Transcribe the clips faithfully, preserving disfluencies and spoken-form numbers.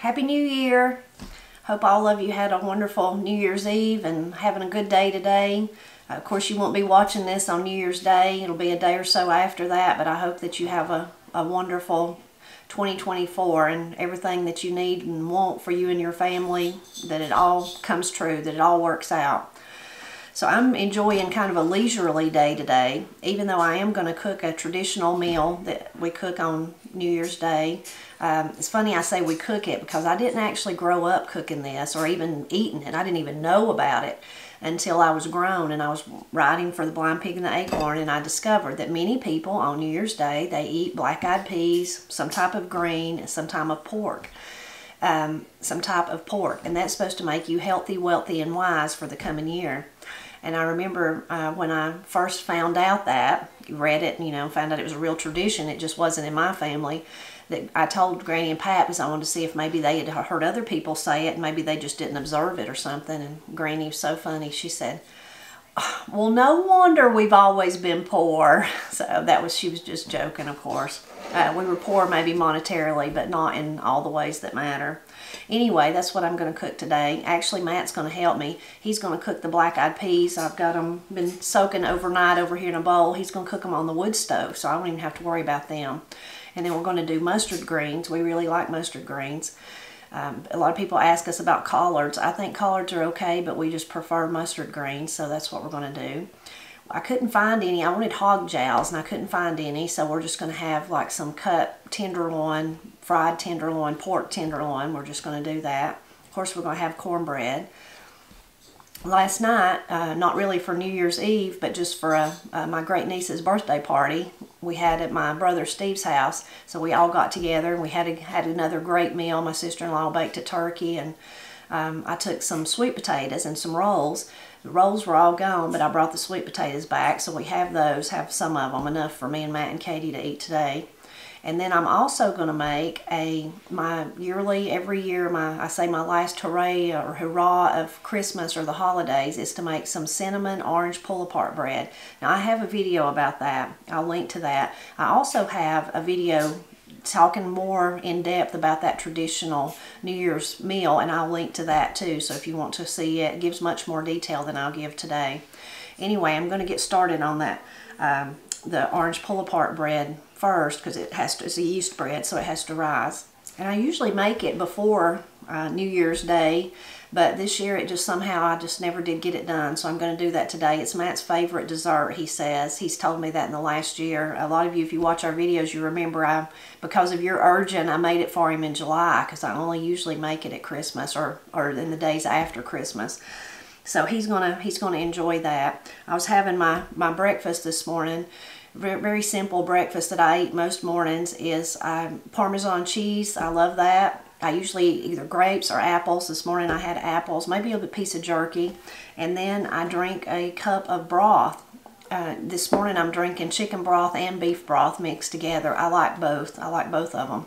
Happy New Year. Hope all of you had a wonderful New Year's Eve and having a good day today. Of course, you won't be watching this on New Year's Day. It'll be a day or so after that, but I hope that you have a, a wonderful twenty twenty-four and everything that you need and want for you and your family, that it all comes true, that it all works out. So I'm enjoying kind of a leisurely day today, even though I am going to cook a traditional meal that we cook on New Year's Day. Um, it's funny I say we cook it because I didn't actually grow up cooking this or even eating it. I didn't even know about it until I was grown and I was writing for the Blind Pig and the Acorn, and I discovered that many people on New Year's Day, they eat black-eyed peas, some type of green, and some type of pork. Um, some type of pork, and that's supposed to make you healthy, wealthy, and wise for the coming year. And I remember uh, when I first found out that, read it, you know, found out it was a real tradition, it just wasn't in my family, that I told Granny and Pat because I wanted to see if maybe they had heard other people say it and maybe they just didn't observe it or something. And Granny was so funny, she said, "Well, no wonder we've always been poor." So that was, she was just joking, of course. Uh, we were poor maybe monetarily, but not in all the ways that matter. Anyway, that's what I'm going to cook today. Actually, Matt's going to help me. He's going to cook the black-eyed peas. I've got them been soaking overnight over here in a bowl. He's going to cook them on the wood stove, so I won't even have to worry about them. And then we're going to do mustard greens. We really like mustard greens. Um, a lot of people ask us about collards. I think collards are okay, but we just prefer mustard greens, so that's what we're going to do. I couldn't find any. I wanted hog jowls, and I couldn't find any, so we're just going to have like some cut tenderloin, fried tenderloin, pork tenderloin. We're just going to do that. Of course, we're going to have cornbread. Last night, uh, not really for New Year's Eve, but just for a, uh, my great niece's birthday party we had at my brother Steve's house. So we all got together, and we had a, had another great meal. My sister-in-law baked a turkey, and um, I took some sweet potatoes and some rolls. The rolls were all gone, but I brought the sweet potatoes back, so we have those, have some of them, enough for me and Matt and Katie to eat today. And then I'm also going to make a my yearly, every year, my I say my last hooray or hurrah of Christmas or the holidays is to make some cinnamon orange pull-apart bread. Now, I have a video about that. I'll link to that. I also have a video talking more in depth about that traditional New Year's meal, and I'll link to that too. So if you want to see it, it gives much more detail than I'll give today. Anyway, I'm going to get started on that, um, the orange pull-apart bread first, because it has to, it's a yeast bread, so it has to rise. And I usually make it before uh, New Year's Day, but this year it just somehow I just never did get it done, so I'm going to do that today. It's Matt's favorite dessert, he says. He's told me that in the last year. A lot of you, if you watch our videos, you remember I, because of your urging, I made it for him in July, because I only usually make it at Christmas or, or in the days after Christmas. So he's gonna he's gonna enjoy that. I was having my, my breakfast this morning. Very simple breakfast that I eat most mornings is um, Parmesan cheese. I love that. I usually eat either grapes or apples. This morning I had apples, maybe a piece of jerky, and then I drink a cup of broth. Uh, this morning I'm drinking chicken broth and beef broth mixed together. I like both. I like both of them.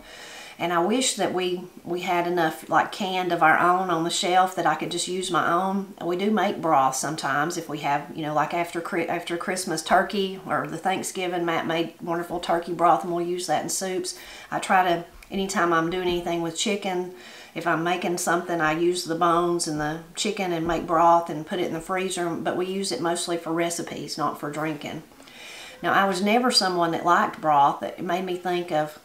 And I wish that we, we had enough like canned of our own on the shelf that I could just use my own. We do make broth sometimes if we have, you know, like after after Christmas turkey or the Thanksgiving. Matt made wonderful turkey broth, and we'll use that in soups. I try to, anytime I'm doing anything with chicken, if I'm making something, I use the bones and the chicken and make broth and put it in the freezer. But we use it mostly for recipes, not for drinking. Now, I was never someone that liked broth. It made me think of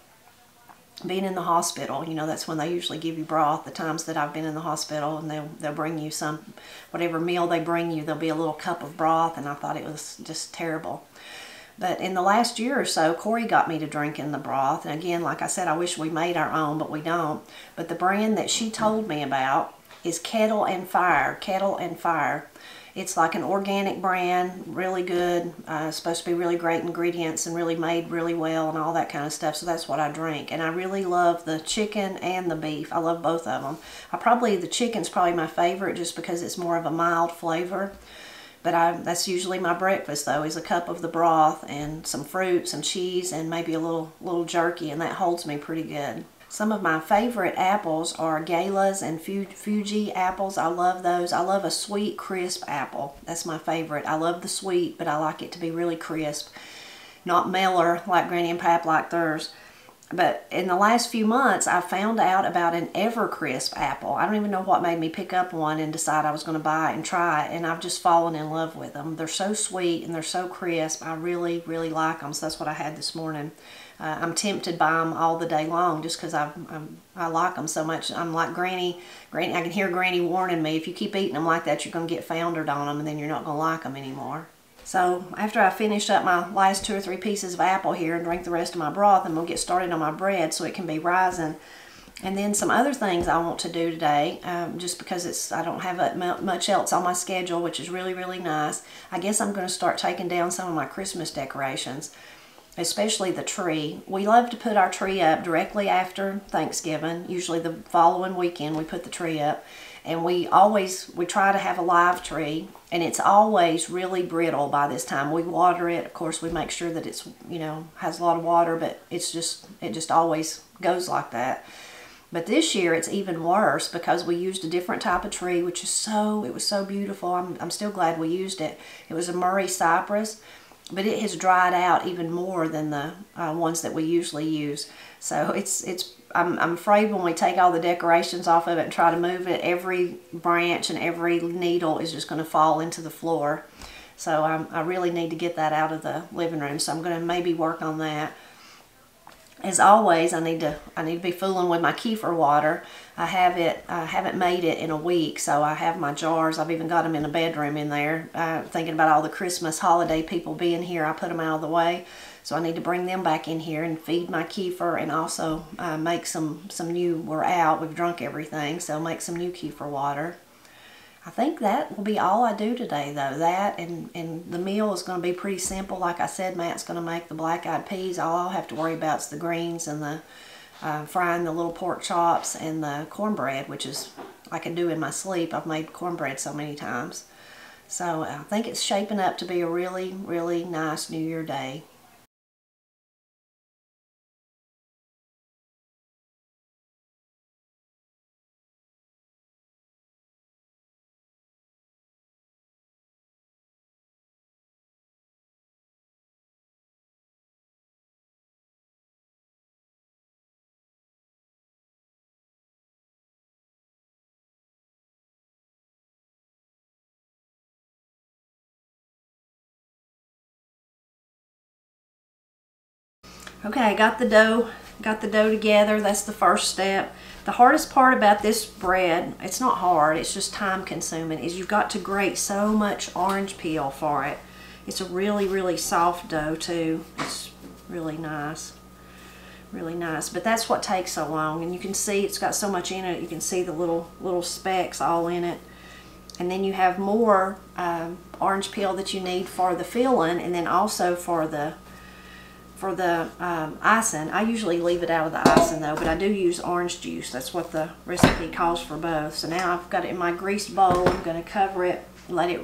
being in the hospital. You know, that's when they usually give you broth, the times that I've been in the hospital, and they'll, they'll bring you some, whatever meal they bring you, there'll be a little cup of broth, and I thought it was just terrible. But in the last year or so, Corey got me to drinking the broth, and again, like I said, I wish we made our own, but we don't. But the brand that she told me about is Kettle and Fire, Kettle and Fire. It's like an organic brand, really good, uh, supposed to be really great ingredients and really made really well and all that kind of stuff. So that's what I drink. And I really love the chicken and the beef. I love both of them. I probably, the chicken's probably my favorite just because it's more of a mild flavor. But I, that's usually my breakfast though, is a cup of the broth and some fruit, some cheese, and maybe a little, little jerky, and that holds me pretty good. Some of my favorite apples are Galas and Fuji apples. I love those. I love a sweet, crisp apple. That's my favorite. I love the sweet, but I like it to be really crisp, not meller like Granny and Pap like theirs. But in the last few months, I found out about an EverCrisp apple. I don't even know what made me pick up one and decide I was going to buy it and try it. And I've just fallen in love with them. They're so sweet and they're so crisp. I really, really like them. So that's what I had this morning. Uh, I'm tempted by them all the day long just because I I like them so much. I'm like Granny. Granny. I can hear Granny warning me, if you keep eating them like that, you're going to get foundered on them and then you're not going to like them anymore. So after I finish up my last two or three pieces of apple here and drink the rest of my broth, I'm going to get started on my bread so it can be rising. And then some other things I want to do today, um, just because it's I don't have much else on my schedule, which is really, really nice. I guess I'm going to start taking down some of my Christmas decorations, especially the tree. We love to put our tree up directly after Thanksgiving, usually the following weekend we put the tree up. And we always, we try to have a live tree, and it's always really brittle by this time. We water it. Of course, we make sure that it's, you know, has a lot of water, but it's just, it just always goes like that. But this year it's even worse because we used a different type of tree, which is so, it was so beautiful. I'm, I'm still glad we used it. It was a Murray Cypress, but it has dried out even more than the uh, ones that we usually use. So it's, it's, I'm, I'm afraid when we take all the decorations off of it and try to move it, every branch and every needle is just going to fall into the floor. So I'm, I really need to get that out of the living room. So I'm going to maybe work on that. As always, I need to I need to be fooling with my kefir water. I have it. I haven't made it in a week, so I have my jars. I've even got them in a bedroom in there. Uh, thinking about all the Christmas holiday people being here, I put them out of the way. So I need to bring them back in here and feed my kefir, and also uh, make some, some new, we're out, we've drunk everything, so make some new kefir water. I think that will be all I do today though. That and, and the meal is going to be pretty simple. Like I said, Matt's going to make the black-eyed peas. All I'll have to worry about is the greens and the uh, frying the little pork chops and the cornbread, which is I can do in my sleep. I've made cornbread so many times. So I think it's shaping up to be a really, really nice New Year day. Okay, I got the dough, got the dough together. That's the first step. The hardest part about this bread, it's not hard, it's just time consuming, is you've got to grate so much orange peel for it. It's a really, really soft dough too. It's really nice, really nice. But that's what takes so long. And you can see it's got so much in it, you can see the little, little specks all in it. And then you have more um, orange peel that you need for the filling, and then also for the for the um, icing. I usually leave it out of the icing though, but I do use orange juice. That's what the recipe calls for both. So now I've got it in my greased bowl. I'm gonna cover it, let it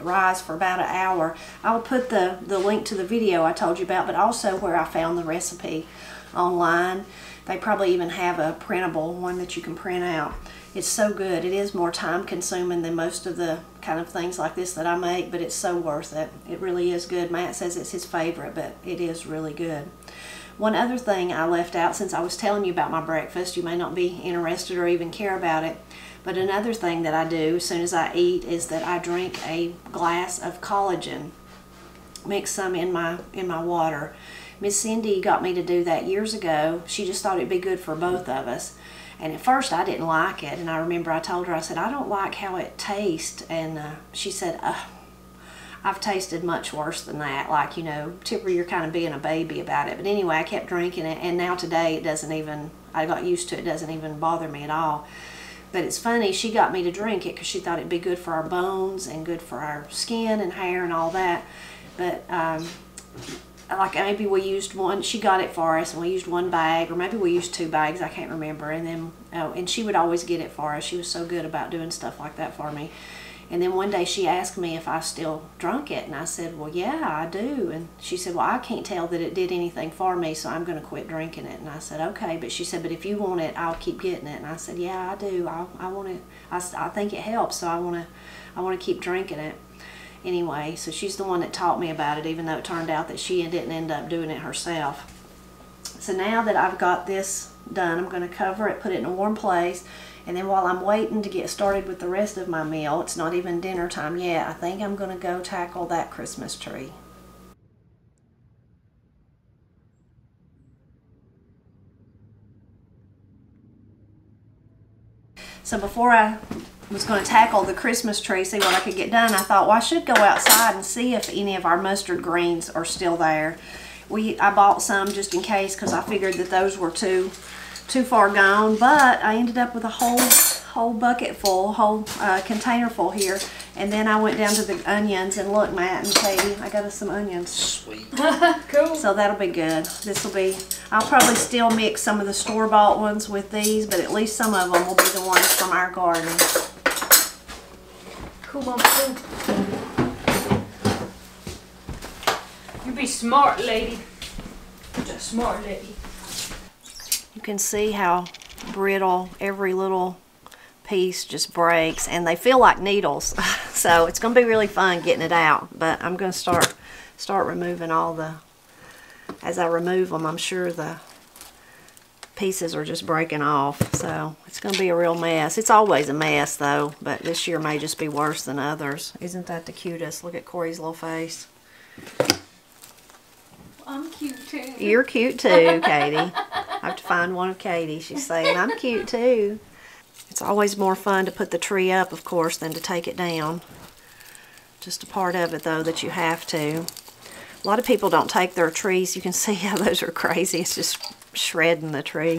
rise for about an hour. I'll put the, the link to the video I told you about, but also where I found the recipe online. They probably even have a printable one that you can print out. It's so good. It is more time consuming than most of the kind of things like this that I make, but it's so worth it. It really is good. Matt says it's his favorite, but it is really good. One other thing I left out, since I was telling you about my breakfast, you may not be interested or even care about it, but another thing that I do as soon as I eat is that I drink a glass of collagen. Mix some in my, in my water. Miss Cindy got me to do that years ago. She just thought it'd be good for both of us. And at first I didn't like it, and I remember I told her, I said, I don't like how it tastes, and uh, she said, oh, I've tasted much worse than that, like, you know, Tipper, you're kind of being a baby about it. But anyway, I kept drinking it, and now today it doesn't even, I got used to it, it doesn't even bother me at all. But it's funny, she got me to drink it because she thought it'd be good for our bones and good for our skin and hair and all that. But um, like maybe we used one, she got it for us and we used one bag, or maybe we used two bags, I can't remember. And then, oh, and she would always get it for us. She was so good about doing stuff like that for me. And then one day she asked me if I still drunk it, and I said, well, yeah, I do. And she said, well, I can't tell that it did anything for me, so I'm going to quit drinking it. And I said, okay. But she said, but if you want it, I'll keep getting it. And I said, yeah, I do. I, I want it. I, I think it helps, so I want to, I want to keep drinking it. Anyway, so she's the one that taught me about it, even though it turned out that she didn't end up doing it herself. So now that I've got this done, I'm going to cover it, put it in a warm place, and then while I'm waiting to get started with the rest of my meal, it's not even dinner time yet, I think I'm going to go tackle that Christmas tree. So before I was going to tackle the Christmas tree, see what I could get done, I thought, well, I should go outside and see if any of our mustard greens are still there. We, I bought some just in case because I figured that those were too too far gone, but I ended up with a whole whole bucket full, whole uh, container full here. And then I went down to the onions and looked, Matt and Katie, I got us some onions. Sweet. Cool. So that'll be good. This will be, I'll probably still mix some of the store-bought ones with these, but at least some of them will be the ones from our garden. Cool, Mom. You be smart, lady. You're a smart lady. You can see how brittle every little piece just breaks, and they feel like needles. So it's going to be really fun getting it out, but I'm going to start start removing all the, as I remove them, I'm sure the pieces are just breaking off, so it's going to be a real mess. It's always a mess though, but this year may just be worse than others. Isn't that the cutest? Look at Corey's little face. I'm cute too. You're cute too, Katie. I have to find one of Katie. She's saying, I'm cute too. It's always more fun to put the tree up, of course, than to take it down. Just a part of it, though, that you have to. A lot of people don't take their trees. You can see how those are crazy. It's just shredding the tree.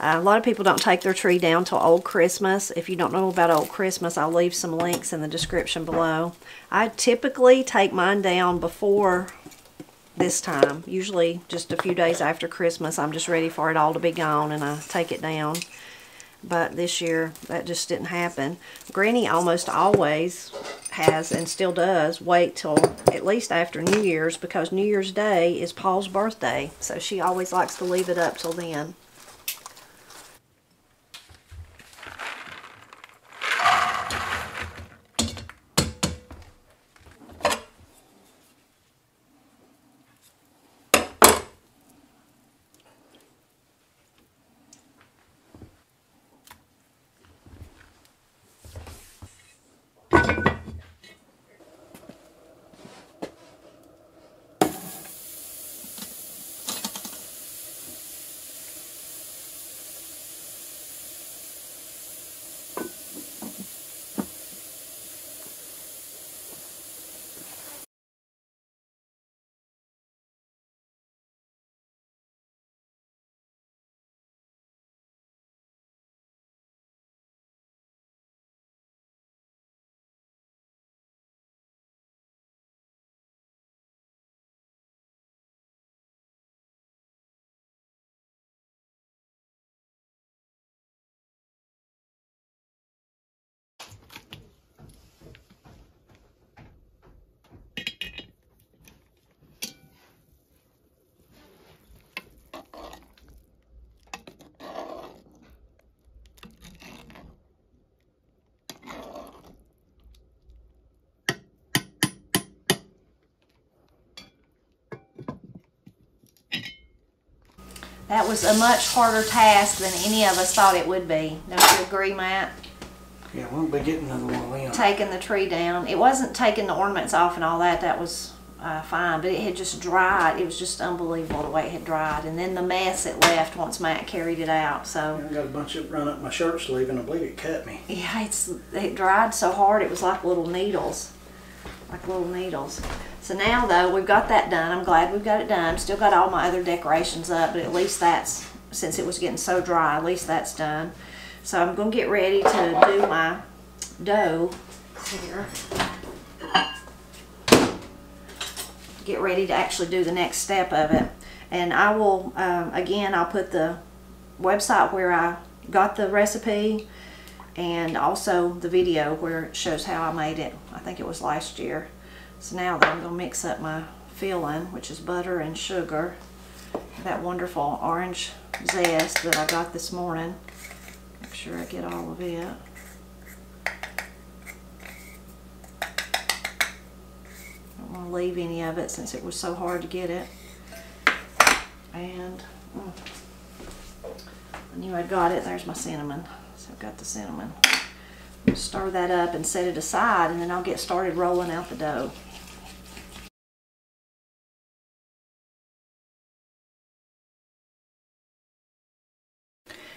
Uh, a lot of people don't take their tree down till Old Christmas. If you don't know about Old Christmas, I'll leave some links in the description below. I typically take mine down before this time. Usually just a few days after Christmas, I'm just ready for it all to be gone, and I take it down. But this year, that just didn't happen. Granny almost always has, and still does, wait till at least after New Year's, because New Year's Day is Paul's birthday. So she always likes to leave it up till then. That was a much harder task than any of us thought it would be. Don't you agree, Matt? Yeah, we'll be getting another one in. Taking the tree down. It wasn't taking the ornaments off and all that. That was uh, fine, but it had just dried. It was just unbelievable the way it had dried. And then the mess it left once Matt carried it out. So yeah, I got a bunch of it run up my shirt sleeve, and I believe it cut me. Yeah, it's, it dried so hard it was like little needles. Like little needles. So now, though, we've got that done. I'm glad we've got it done. Still got all my other decorations up, but at least that's, since it was getting so dry, at least that's done. So I'm going to get ready to do my dough here. Get ready to actually do the next step of it. And I will, um, again, I'll put the website where I got the recipe and also the video where it shows how I made it. I think it was last year. So now that I'm going to mix up my filling, which is butter and sugar, that wonderful orange zest that I got this morning. Make sure I get all of it. Don't want to leave any of it since it was so hard to get it. And I knew I got it. There's my cinnamon. So I've got the cinnamon. I'll stir that up and set it aside, and then I'll get started rolling out the dough.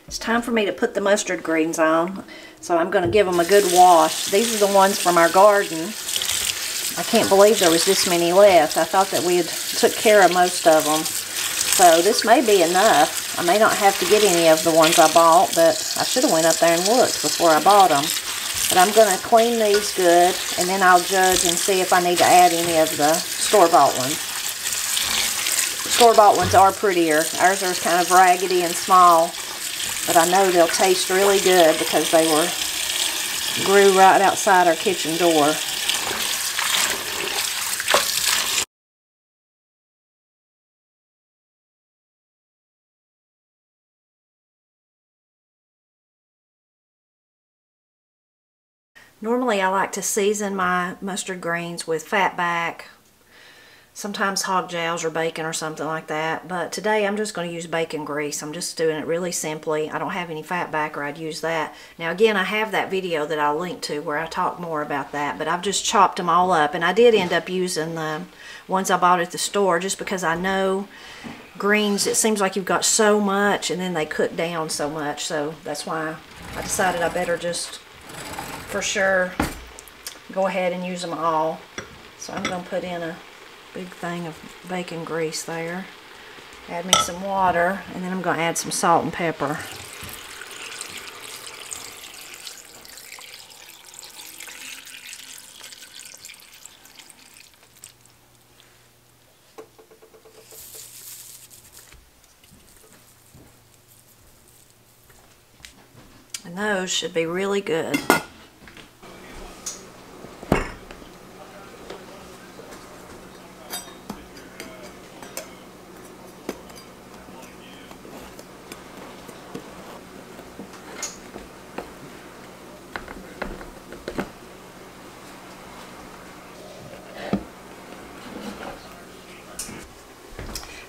It's time for me to put the mustard greens on, so I'm going to give them a good wash. These are the ones from our garden. I can't believe there was this many left. I thought that we had took care of most of them. So this may be enough. I may not have to get any of the ones I bought, but I should have went up there and looked before I bought them. But I'm going to clean these good, and then I'll judge and see if I need to add any of the store-bought ones. Store-bought ones are prettier. Ours are kind of raggedy and small. But I know they'll taste really good because they were grew right outside our kitchen door. Normally I like to season my mustard greens with fatback, sometimes hog jowls or bacon or something like that, but today I'm just going to use bacon grease. I'm just doing it really simply. I don't have any fat back, or I'd use that. Now again, I have that video that I'll link to where I talk more about that, but I've just chopped them all up, and I did end up using the ones I bought at the store just because I know greens, it seems like you've got so much and then they cook down so much, so that's why I decided I better just for sure go ahead and use them all. So I'm going to put in a big thing of bacon grease there. Add me some water, and then I'm going to add some salt and pepper. And those should be really good.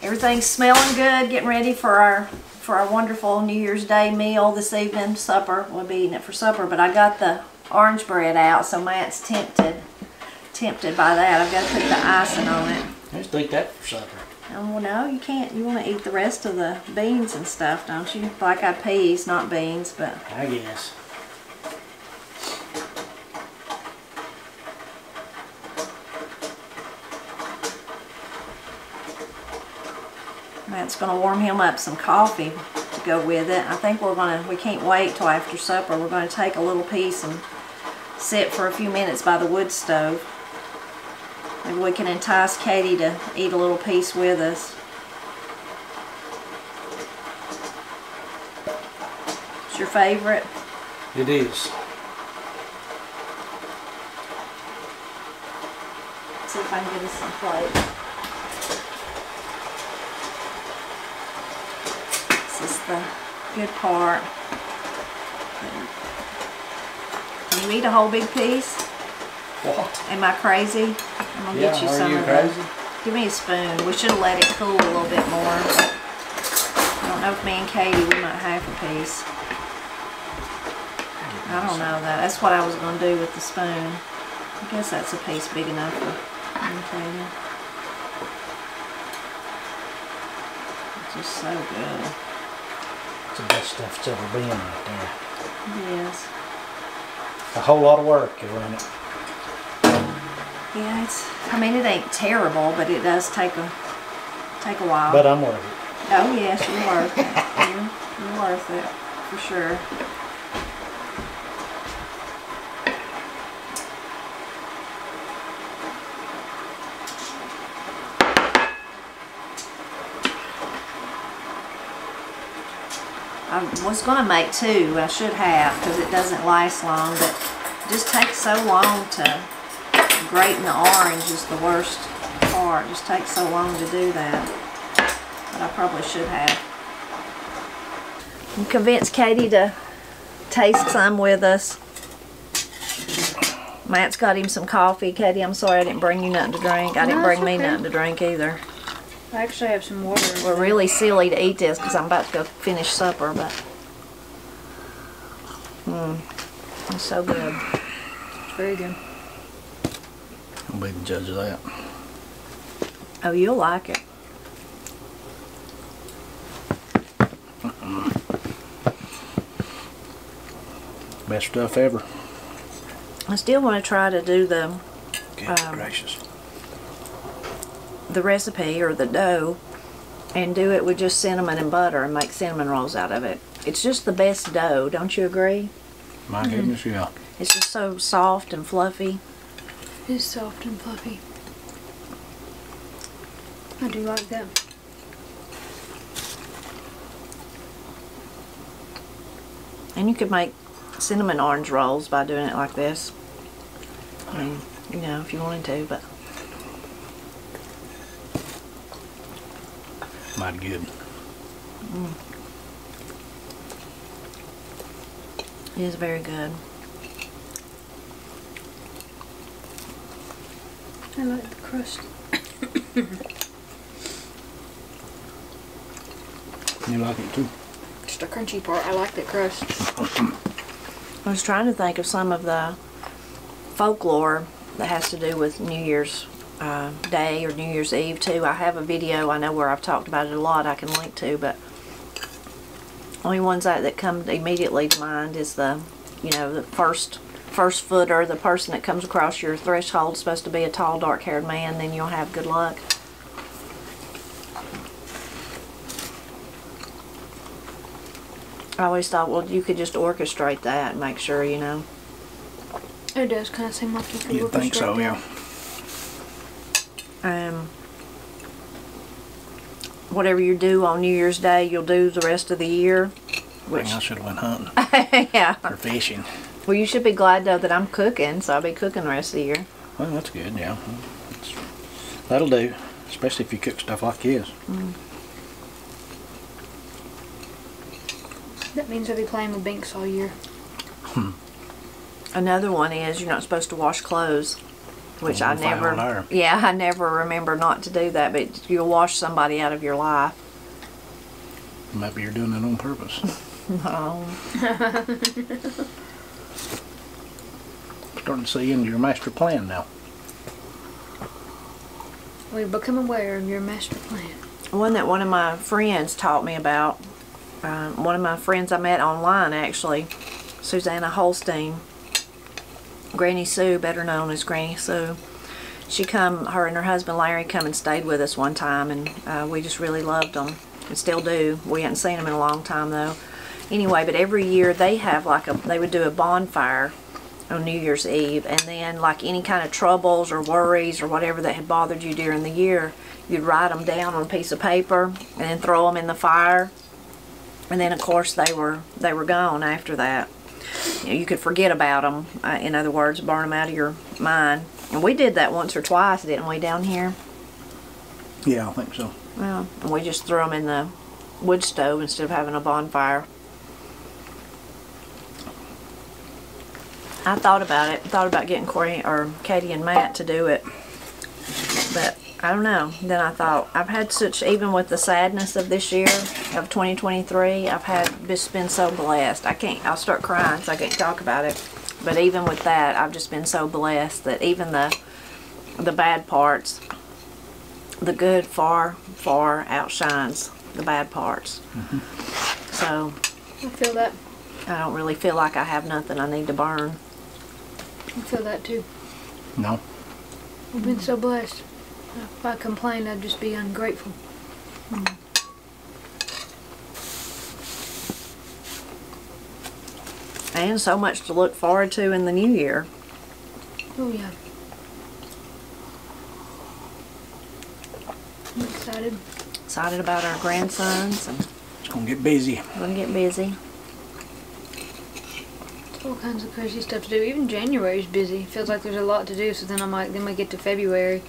Everything's smelling good, getting ready for our for our wonderful New Year's Day meal this evening, supper. We'll be eating it for supper, but I got the orange bread out, so Matt's tempted, tempted by that. I've got to put the icing on it. I just eat that for supper. Oh, no, you can't. You want to eat the rest of the beans and stuff, don't you? Black-eyed peas, not beans, but... I guess. Matt's going to warm him up some coffee to go with it. I think we're going to, we can't wait till after supper. We're going to take a little piece and sit for a few minutes by the wood stove. Maybe we can entice Katie to eat a little piece with us. It's your favorite? It is. Let's see if I can get us some plates. The good part. Can you eat a whole big piece? What? Am I crazy? I'm gonna yeah, get you are some you of crazy? That. Give me a spoon. We should have let it cool a little bit more. I don't know if me and Katie we might have a piece. I don't know though. That's what I was gonna do with the spoon. I guess that's a piece big enough for me and Katie. It's just so good. The best stuff's ever been right there. Yes. A whole lot of work you run it. Yeah, it's. I mean, it ain't terrible, but it does take a take a while. But I'm worth it. Oh yes, you're worth it. You're, you're worth it for sure. I was going to make two, I should have, because it doesn't last long, but it just takes so long to, grating the orange is the worst part, it just takes so long to do that, but I probably should have. You convinced Katie to taste some with us. Matt's got him some coffee. Katie, I'm sorry I didn't bring you nothing to drink. I didn't bring me nothing to drink either. I actually have some water. We're really silly to eat this because I'm about to go finish supper, but mmm, it's so good. It's very good. I'll be the judge of that. Oh, you'll like it. Best stuff ever. I still want to try to do the Good um, gracious. the recipe or the dough and do it with just cinnamon and butter and make cinnamon rolls out of it. It's just the best dough, don't you agree? My mm-hmm. goodness, yeah. It's just so soft and fluffy. It is soft and fluffy. I do like that. And you could make cinnamon orange rolls by doing it like this. I mean, you know, if you wanted to, but mighty good. Mm. It is very good. I like the crust. You like it too? Just the crunchy part. I like the crust. I was trying to think of some of the folklore that has to do with New Year's uh, Day or New Year's Eve too. I have a video I know where I've talked about it a lot. I can link to, but only ones that, that come immediately to mind is the, you know, the first first footer, the person that comes across your threshold is supposed to be a tall, dark-haired man. Then you'll have good luck. I always thought, well, you could just orchestrate that and make sure, you know. It does kind of seem like you could. You'd think so, that. yeah. Um, whatever you do on New Year's Day, you'll do the rest of the year. Which I, I should have went hunting. Yeah. Or fishing. Well, you should be glad, though, that I'm cooking, so I'll be cooking the rest of the year. Well, that's good, yeah. That's, that'll do, especially if you cook stuff like this. Mm. That means I'll be playing with binks all year. Hmm. Another one is you're not supposed to wash clothes, which I never, yeah, I never remember not to do that, but you'll wash somebody out of your life. Maybe you're doing it on purpose. No. Starting to see into your master plan now. We've become aware of your master plan. One that one of my friends taught me about, uh, one of my friends I met online actually, Susanna Holstein. Granny Sue, better known as Granny Sue. She come, her and her husband Larry come and stayed with us one time, and uh, we just really loved them, and still do. We hadn't seen them in a long time though. Anyway, but every year they have like a, they would do a bonfire on New Year's Eve, and then like any kind of troubles or worries or whatever that had bothered you during the year, you'd write them down on a piece of paper and then throw them in the fire, and then of course they were they were gone after that. You know, you could forget about them. Uh, in other words, burn them out of your mind. And we did that once or twice, didn't we, down here? Yeah, I think so. Well, and we just threw them in the wood stove instead of having a bonfire. I thought about it. Thought about getting Corey or Katie and Matt to do it, but I don't know. Then I thought, I've had such, even with the sadness of this year, of twenty twenty-three, I've had just been so blessed. I can't, I'll start crying so I can't talk about it. But even with that, I've just been so blessed that even the the bad parts, the good far, far outshines the bad parts. Mm-hmm. So I feel that. I don't really feel like I have nothing I need to burn. I feel that too. No. I've been so blessed. If I complained, I'd just be ungrateful. Mm. And so much to look forward to in the new year. Oh, yeah. I'm excited. Excited about our grandsons. And it's going to get busy. It's going to get busy. All kinds of crazy stuff to do. Even January is busy. Feels like there's a lot to do, so then I'm like, then we get to February.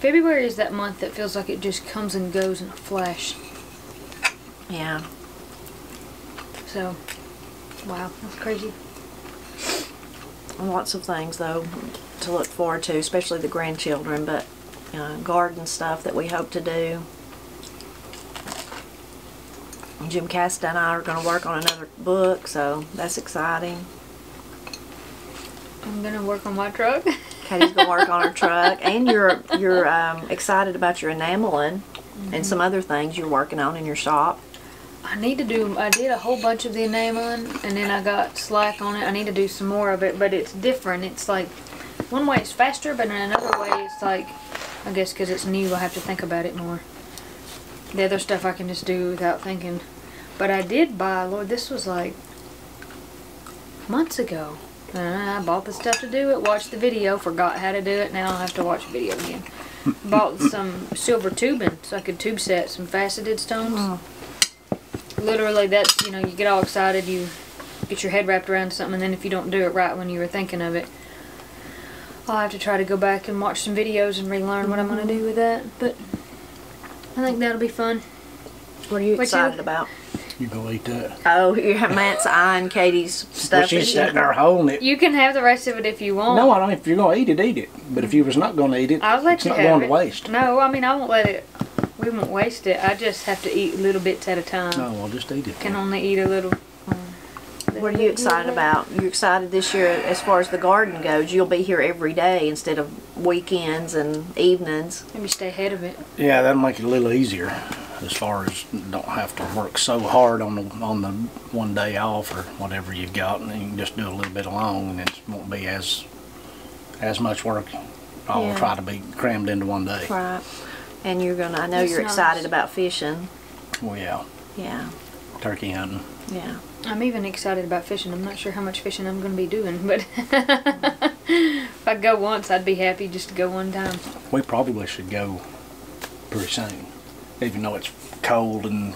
February is that month that feels like it just comes and goes in a flash. Yeah. So, wow, that's crazy. Lots of things, though, to look forward to, especially the grandchildren, but uh, garden stuff that we hope to do. Jim Casada and I are going to work on another book, so that's exciting. I'm going to work on my truck. Katie's going to work on her truck. And you're you're um, excited about your enameling mm-hmm. and some other things you're working on in your shop. I need to do, I did a whole bunch of the enameling, and then I got slack on it. I need to do some more of it, but it's different. It's like, one way it's faster, but in another way it's like, I guess because it's new, I have to think about it more. The other stuff I can just do without thinking. But I did buy, Lord, this was like months ago. Uh, I bought the stuff to do it, watched the video, forgot how to do it, now I have to watch the video again. Bought some silver tubing so I could tube set some faceted stones. Oh. Literally, that's, you know, you get all excited, you get your head wrapped around something, and then if you don't do it right when you were thinking of it, I'll have to try to go back and watch some videos and relearn what I'm going to do with that. But I think that'll be fun. What are you what excited you? about? You go eat that. Oh, you have Matt's eye and Katie's stuff. Well, she's sitting there holding it. You can have the rest of it if you want. No, I don't. If you're going to eat it, eat it. But if you was not going to eat it, I'll let it's you not have going it. to waste. No, I mean, I won't let it. We won't waste it. I just have to eat little bits at a time. No, I'll just eat it. Can only eat a little. Um, what are you excited about? You're excited this year as far as the garden goes. You'll be here every day instead of weekends and evenings. Maybe stay ahead of it. Yeah, that'll make it a little easier. As far as don't have to work so hard on the, on the one day off or whatever you've got, and you can just do a little bit along, and it won't be as as much work. I'll yeah. try to be crammed into one day. Right. And you're gonna. I know it's you're nice. excited about fishing. Well, yeah. Yeah. Turkey hunting. Yeah. I'm even excited about fishing. I'm not sure how much fishing I'm gonna be doing, but if I go once, I'd be happy just to go one time. We probably should go pretty soon. Even though it's cold and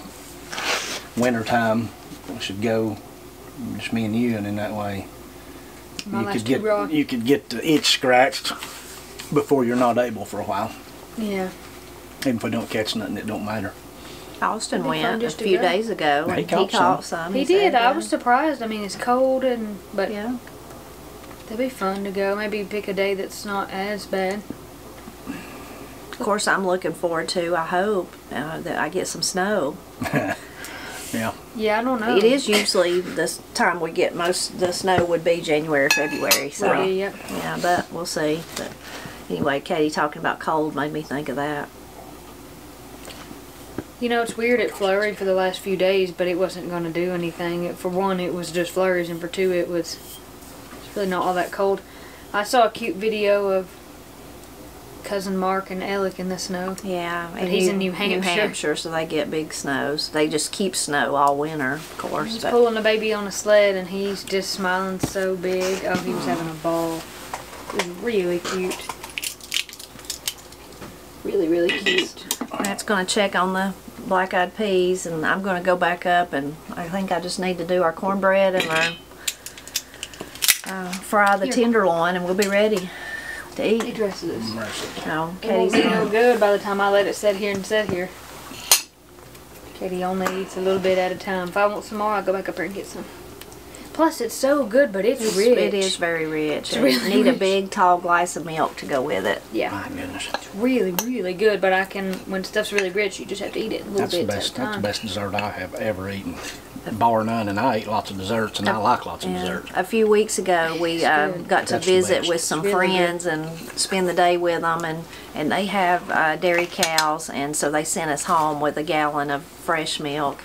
winter time, we should go, just me and you, and in that way My you could get raw. you could get the itch scratched before you're not able for a while. Yeah. Even if we don't catch nothing, it don't matter. Austin went a few days ago. He caught, he caught some. some. He, he did. I was surprised. I mean, it's cold and but yeah, that'd be fun to go. Maybe pick a day that's not as bad. Of course, I'm looking forward to, I hope, uh, that I get some snow. Yeah. Yeah, I don't know. It is usually the time we get most, the snow would be January or February. So, right. Yep. Yeah, but we'll see. But anyway, Katie talking about cold made me think of that. You know, it's weird, it flurried for the last few days, but it wasn't going to do anything. It, for one, it was just flurries, and for two, it was it's really not all that cold. I saw a cute video of Cousin Mark and Alec in the snow. Yeah, and he's in New Hampshire. New Hampshire, so they get big snows. They just keep snow all winter, of course. He's pulling a baby on a sled, and he's just smiling so big. Oh, he was having a ball. It was really cute. Really, really cute. Matt's going to check on the black-eyed peas, and I'm going to go back up, and I think I just need to do our cornbread and our uh, fry the Here. tenderloin, and we'll be ready. To eat. He dresses this. No, Katie's it won't be no good by the time I let it sit here and sit here. Katie only eats a little bit at a time. If I want some more, I'll go back up here and get some. Plus, it's so good, but it's, it's rich. It is very rich. It's really need rich. a big, tall glass of milk to go with it. Yeah. My goodness. It's really, really good, but I can, when stuff's really rich, you just have to eat it a little that's bit the best, at a time. That's the best dessert I have ever eaten. Bar none, and I eat lots of desserts, and a, I like lots of yeah. desserts. A few weeks ago, we uh, got to That's visit with some really friends good. and spend the day with them, and, and they have uh, dairy cows, and so they sent us home with a gallon of fresh milk.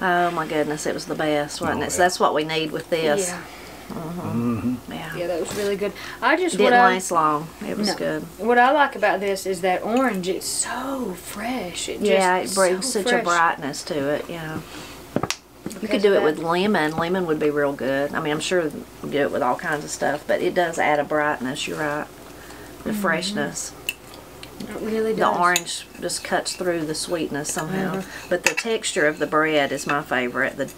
Oh, my goodness, it was the best, wasn't oh, it? So yeah. that's what we need with this. Yeah. Mm-hmm. Mm-hmm. Yeah. Yeah, that was really good. I just didn't last long. It was no, good. What I like about this is that orange, it's so fresh. It yeah, just, it brings so such fresh. a brightness to it, yeah. You could do it with lemon. Lemon would be real good. I mean, I'm sure we do it with all kinds of stuff, but it does add a brightness, you're right. The mm-hmm. freshness. It really does. The orange just cuts through the sweetness somehow. Mm-hmm. But the texture of the bread is my favorite. The,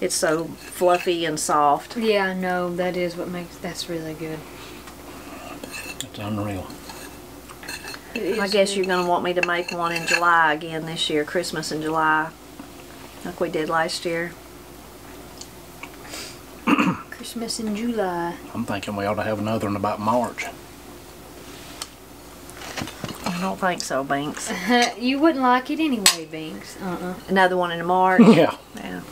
it's so fluffy and soft. Yeah, I know. That is what makes, that's really good. It's unreal. It I guess good. you're going to want me to make one in July again this year, Christmas in July. Like we did last year. Christmas in July. I'm thinking we ought to have another one about March. don't think so, Binks. You wouldn't like it anyway, Binks. Uh-uh. Another one in March. Yeah. Yeah.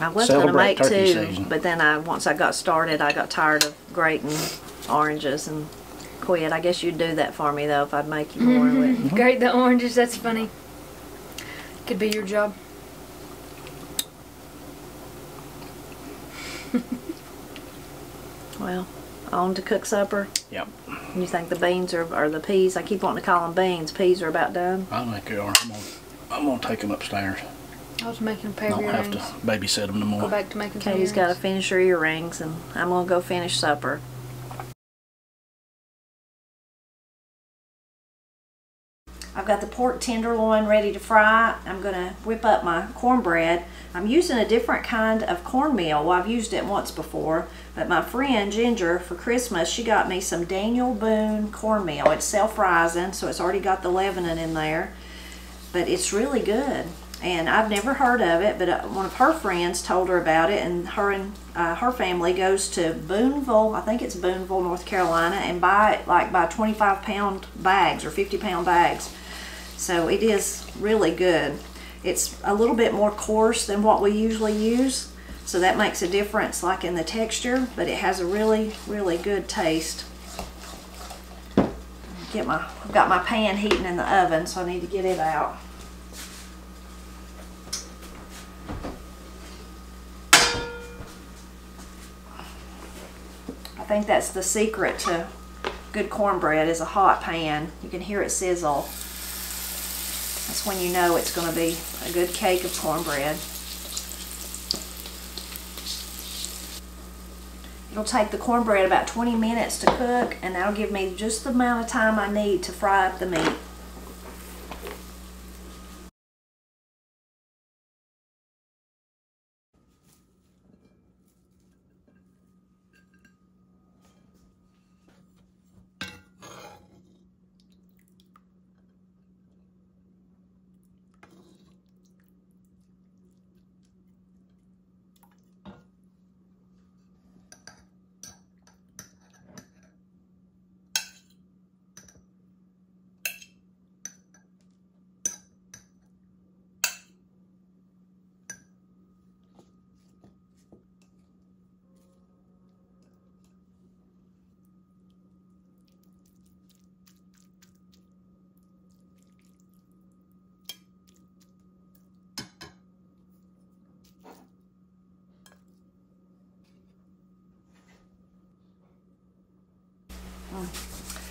I was going to make two, season. but then I once I got started, I got tired of grating oranges and quit. I guess you'd do that for me, though, if I'd make you more. Mm-hmm. With. Mm-hmm. Grate the oranges. That's funny. Could be your job. Well, on to cook supper. Yep. You think the beans are, or the peas? I keep wanting to call them beans. Peas are about done. I think they are. I'm gonna, I'm gonna take them upstairs. I was making a pair of earrings. I don't have to babysit them no more. Go back to making Katie's got to finish her earrings, and I'm gonna go finish supper. I've got the pork tenderloin ready to fry. I'm gonna whip up my cornbread. I'm using a different kind of cornmeal. Well, I've used it once before, but my friend Ginger, for Christmas, she got me some Daniel Boone cornmeal. It's self-rising, so it's already got the leavening in there, but it's really good. And I've never heard of it, but one of her friends told her about it, and her and uh, her family goes to Booneville, I think it's Booneville, North Carolina, and buy it like by twenty-five pound bags or fifty pound bags. So it is really good. It's a little bit more coarse than what we usually use, so that makes a difference like in the texture, but it has a really, really good taste. Get my, I've got my pan heating in the oven, so I need to get it out. I think that's the secret to good cornbread is a hot pan. You can hear it sizzle. That's when you know it's going to be a good cake of cornbread. It'll take the cornbread about twenty minutes to cook, and that'll give me just the amount of time I need to fry up the meat.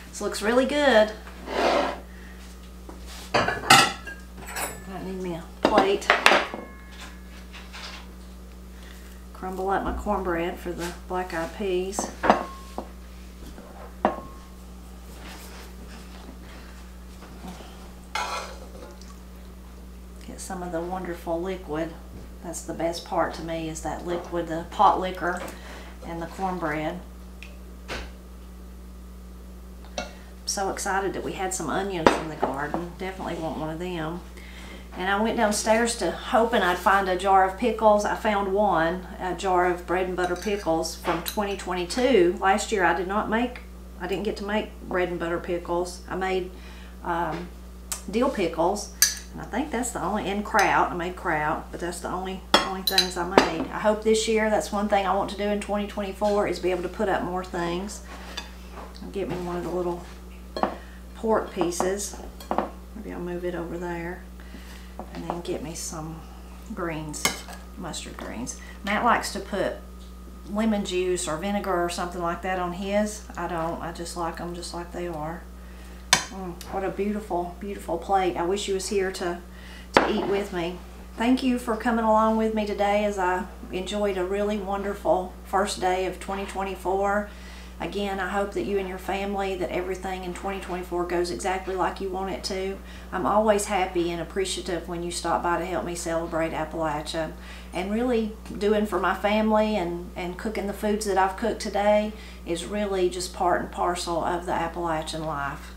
This looks really good. I need me a plate. Crumble up my cornbread for the black-eyed peas. Get some of the wonderful liquid. That's the best part to me, is that liquid, the pot liquor and the cornbread. So excited that we had some onions in the garden. Definitely want one of them. And I went downstairs to hoping I'd find a jar of pickles. I found one, a jar of bread and butter pickles from twenty twenty-two. Last year I did not make, I didn't get to make bread and butter pickles. I made um, dill pickles, and I think that's the only, and kraut. I made kraut, but that's the only only things I made. I hope this year, that's one thing I want to do in twenty twenty-four, is be able to put up more things. I'll get me one of the little pork pieces. Maybe I'll move it over there, and then get me some greens, mustard greens. Matt likes to put lemon juice or vinegar or something like that on his. I don't. I just like them just like they are. Mm, what a beautiful, beautiful plate. I wish you was here to, to eat with me. Thank you for coming along with me today as I enjoyed a really wonderful first day of twenty twenty-four. Again, I hope that you and your family, that everything in twenty twenty-four goes exactly like you want it to. I'm always happy and appreciative when you stop by to help me celebrate Appalachia. And really doing for my family and, and cooking the foods that I've cooked today is really just part and parcel of the Appalachian life.